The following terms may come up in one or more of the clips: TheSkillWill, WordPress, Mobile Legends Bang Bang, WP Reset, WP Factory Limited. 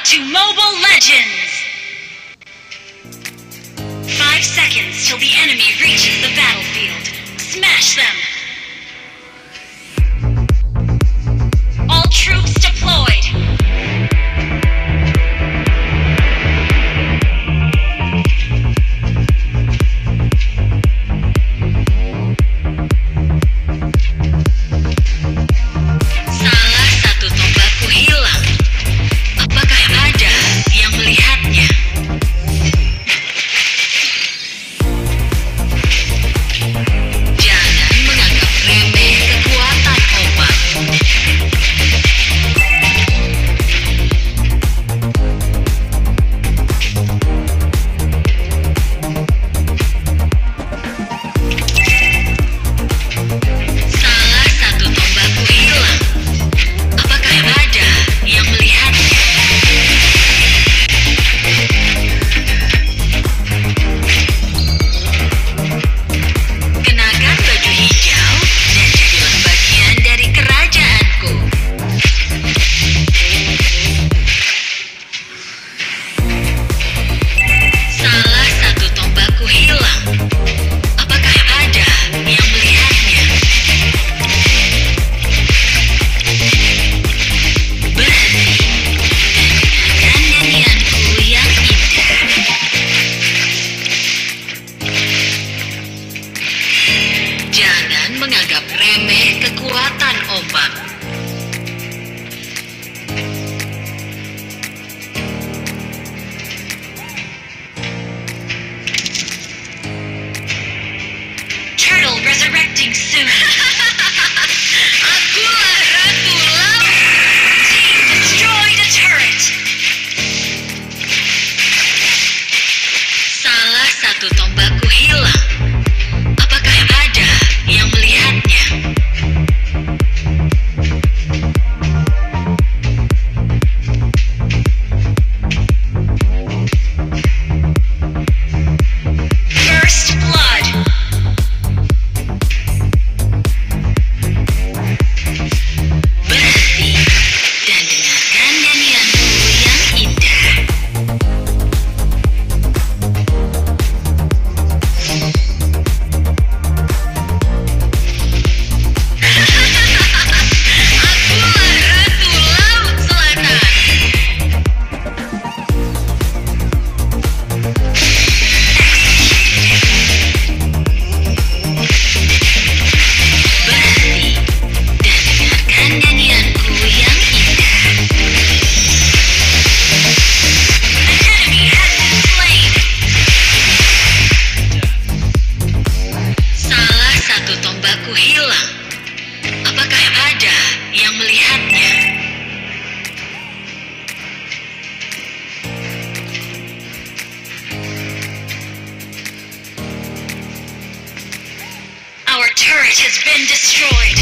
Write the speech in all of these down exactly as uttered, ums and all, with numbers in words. Welcome to Mobile Legends! Five seconds till the enemy reaches the battlefield. Smash them! All troops deployed! Resurrecting soon. Team destroyed a turret. Salah satu tombakku hilang. Apakah ada yang melihatnya? Turret has been destroyed.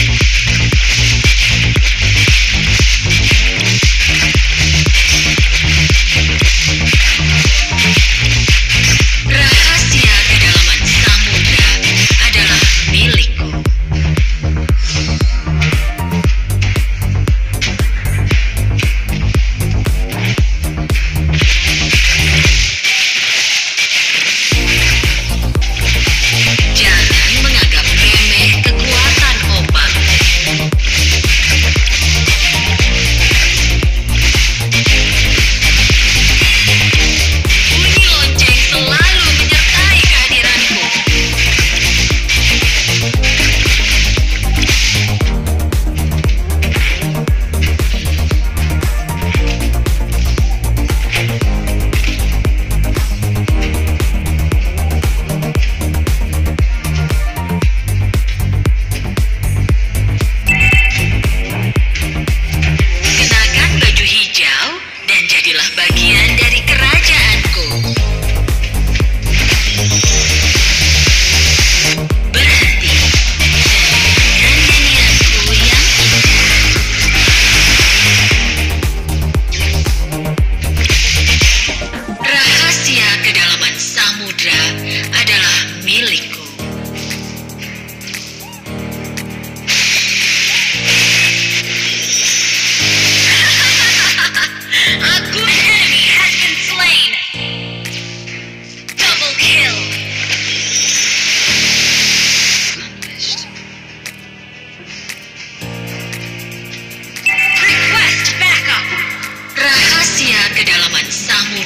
Rahasia kedalaman samudra adalah milikku. Jangan menganggap remeh kekuatan ombak.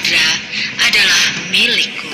samudra adalah milikku.